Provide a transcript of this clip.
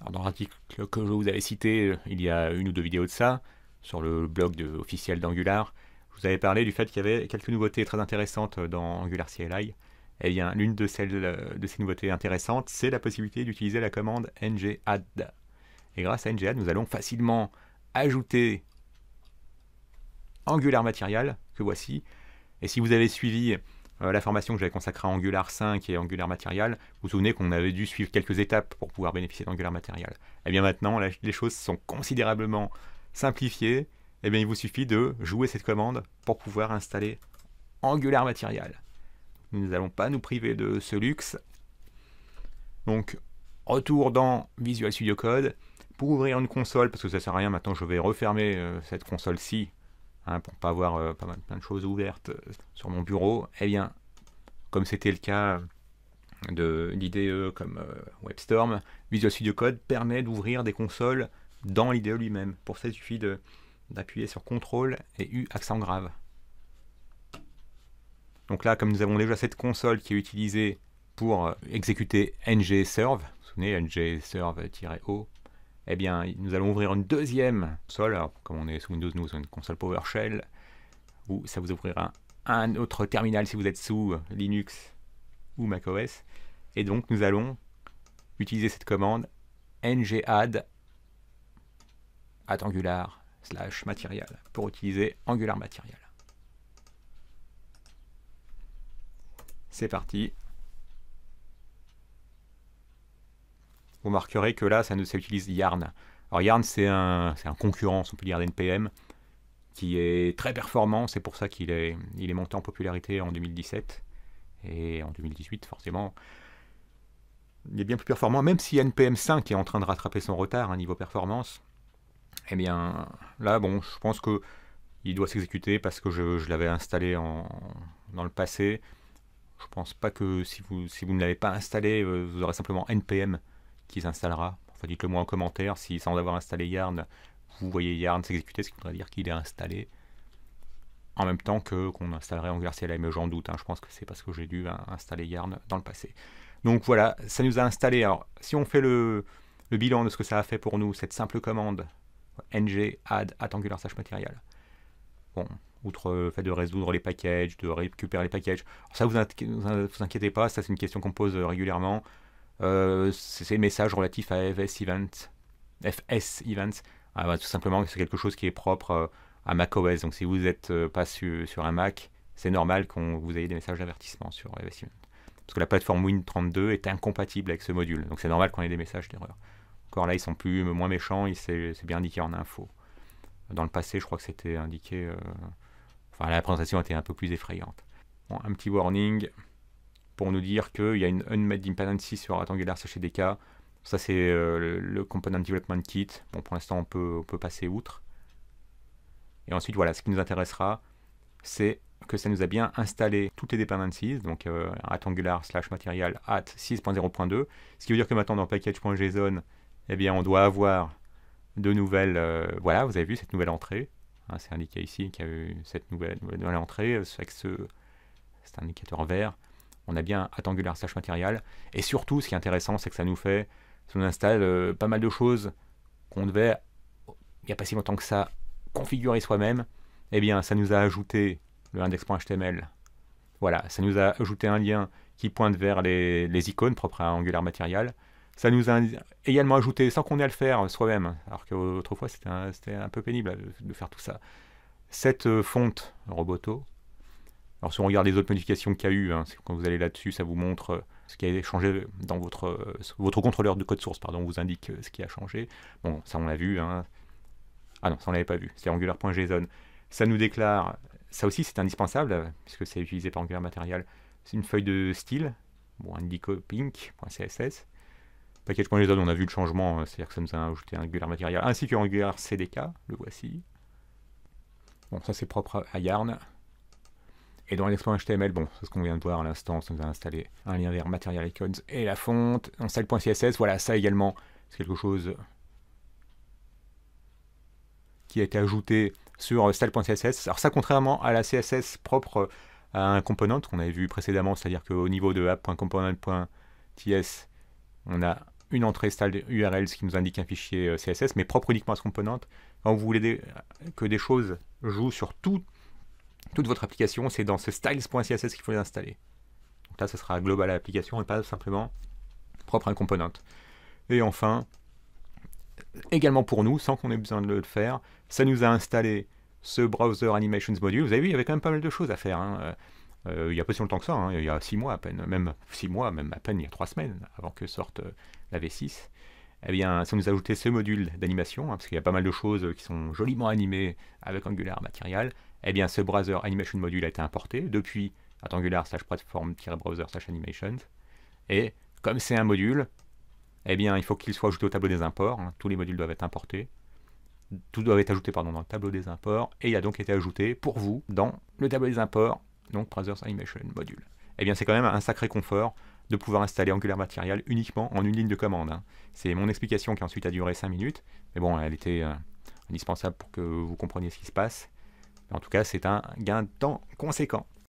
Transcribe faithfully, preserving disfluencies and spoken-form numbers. Alors dans l'article que je vous avais cité il y a une ou deux vidéos de ça, sur le blog de, officiel d'Angular, je vous avais parlé du fait qu'il y avait quelques nouveautés très intéressantes dans Angular C L I. Eh bien, l'une de, de ces nouveautés intéressantes, c'est la possibilité d'utiliser la commande ng add. Et grâce à ng add, nous allons facilement ajouter Angular Material, que voici. Et si vous avez suivi euh, la formation que j'avais consacrée à Angular cinq et Angular Material, vous vous souvenez qu'on avait dû suivre quelques étapes pour pouvoir bénéficier d'Angular Material. Et bien maintenant, la, les choses sont considérablement simplifiées. Et bien il vous suffit de jouer cette commande pour pouvoir installer Angular Material. Nous n'allons pas nous priver de ce luxe. Donc, retour dans Visual Studio Code. Pour ouvrir une console, parce que ça ne sert à rien, maintenant je vais refermer euh, cette console-ci, hein, pour ne pas avoir euh, pas mal, plein de choses ouvertes euh, sur mon bureau. Eh bien, comme c'était le cas de l'I D E comme euh, WebStorm, Visual Studio Code permet d'ouvrir des consoles dans l'I D E lui-même. Pour ça, il suffit d'appuyer sur contrôle et U accent grave. Donc là, comme nous avons déjà cette console qui est utilisée pour euh, exécuter ng-serve, vous vous souvenez, ng-serve-o, eh bien, nous allons ouvrir une deuxième console. Alors, comme on est sous Windows, nous avons une console PowerShell, où ça vous ouvrira un autre terminal si vous êtes sous Linux ou macOS. Et donc, nous allons utiliser cette commande ng add Angular slash material pour utiliser Angular Material. C'est parti. Vous remarquerez que là, ça, nous, ça utilise Yarn. Alors Yarn, c'est un, un concurrent, on peut dire, d'N P M, qui est très performant. C'est pour ça qu'il est, il est monté en popularité en deux mille dix-sept. Et en deux mille dix-huit, forcément, il est bien plus performant. Même si N P M cinq est en train de rattraper son retard, hein, niveau performance, eh bien, là, bon, je pense que il doit s'exécuter parce que je, je l'avais installé en, dans le passé. Je pense pas que si vous, si vous ne l'avez pas installé, vous aurez simplement N P M qui s'installera. Enfin, dites-le moi en commentaire si, sans avoir installé Yarn, vous voyez Yarn s'exécuter, ce qui voudrait dire qu'il est installé en même temps que qu'on installerait Angular C L I, mais j'en doute. Hein. Je pense que c'est parce que j'ai dû hein, installer Yarn dans le passé. Donc voilà, ça nous a installé. Alors, si on fait le, le bilan de ce que ça a fait pour nous, cette simple commande ng add Angular slash material. Bon, outre le fait de résoudre les packages, de récupérer les packages. Alors ça, vous inquiétez, vous inquiétez pas, ça c'est une question qu'on pose régulièrement. Euh, c'est les messages relatifs à F S Events F S Events, ah, bah, tout simplement c'est quelque chose qui est propre euh, à macOS, donc si vous n'êtes euh, pas su, sur un Mac, c'est normal qu'on vous ayez des messages d'avertissement sur F S Events, parce que la plateforme Win trente-deux est incompatible avec ce module, donc c'est normal qu'on ait des messages d'erreur. Encore là, ils sont plus, moins méchants, c'est bien indiqué en info. Dans le passé, je crois que c'était indiqué, euh, enfin la présentation était un peu plus effrayante. Bon, un petit warning pour nous dire qu'il y a une unmet dependency sur Angular C D K. Ça, c'est euh, le, le Component Development Kit. Bon, pour l'instant, on peut, on peut passer outre. Et ensuite, voilà, ce qui nous intéressera, c'est que ça nous a bien installé toutes les dependencies, donc euh, Angular slash material at six point zéro point deux, ce qui veut dire que maintenant, dans package.json, eh bien, on doit avoir de nouvelles... Euh, voilà, vous avez vu cette nouvelle entrée. Hein, c'est indiqué ici qu'il y a eu cette nouvelle, nouvelle entrée, avec ce, cet indicateur vert. On a bien Angular slash material. Et surtout, ce qui est intéressant, c'est que ça nous fait, ça nous installe euh, pas mal de choses qu'on devait, il n'y a pas si longtemps que ça, configurer soi-même. Eh bien, ça nous a ajouté le index.html. Voilà, ça nous a ajouté un lien qui pointe vers les, les icônes propres à Angular Material. Ça nous a également ajouté, sans qu'on ait à le faire soi-même, alors qu'autrefois c'était un, un peu pénible de faire tout ça, cette euh, fonte Roboto. Alors si on regarde les autres modifications qu'il y a eu, hein, quand vous allez là-dessus, ça vous montre ce qui a changé dans votre, votre contrôleur de code source, pardon, vous indique ce qui a changé. Bon, ça on l'a vu, hein. Ah non, ça on l'avait pas vu, c'est angular.json. Ça nous déclare, ça aussi c'est indispensable, puisque c'est utilisé par Angular Material, c'est une feuille de style, bon, indico-pink.css. Package.json, on a vu le changement, c'est-à-dire que ça nous a ajouté un Angular Material, ainsi que Angular C D K, le voici. Bon, ça c'est propre à Yarn. Et dans l'index.html, bon, c'est ce qu'on vient de voir à l'instant, ça nous a installé un lien vers Material Icons et la fonte. En style.css, voilà, ça également, c'est quelque chose qui a été ajouté sur style.css. Alors ça, contrairement à la C S S propre à un component qu'on avait vu précédemment, c'est-à-dire qu'au niveau de app.component.ts, on a une entrée style U R L, ce qui nous indique un fichier C S S, mais propre uniquement à ce component. Quand vous voulez que des choses jouent sur tout, toute votre application, c'est dans ce styles.css qu'il faut les installer. Donc là, ce sera global à l'application et pas simplement propre à un component. Et enfin, également pour nous, sans qu'on ait besoin de le faire, ça nous a installé ce browser animations module. Vous avez vu, il y avait quand même pas mal de choses à faire, hein. Euh, il n'y a pas si longtemps que ça, hein. Il y a six mois à peine, même six mois, même à peine il y a trois semaines avant que sorte euh, la V six. Eh bien, ça nous a ajouté ce module d'animation, hein, parce qu'il y a pas mal de choses qui sont joliment animées avec Angular Material. Eh bien, ce browser animation module a été importé depuis Angular slash platform-browser slash animations. Et comme c'est un module, eh bien, il faut qu'il soit ajouté au tableau des imports, hein. Tous les modules doivent être importés. Tout doit être ajouté pardon, dans le tableau des imports, et il a donc été ajouté pour vous dans le tableau des imports, donc browsers animation module. Et bien c'est quand même un sacré confort de pouvoir installer Angular Material uniquement en une ligne de commande, hein. C'est mon explication qui ensuite a duré cinq minutes, mais bon, elle était euh, indispensable pour que vous compreniez ce qui se passe. Mais en tout cas, c'est un gain de temps conséquent.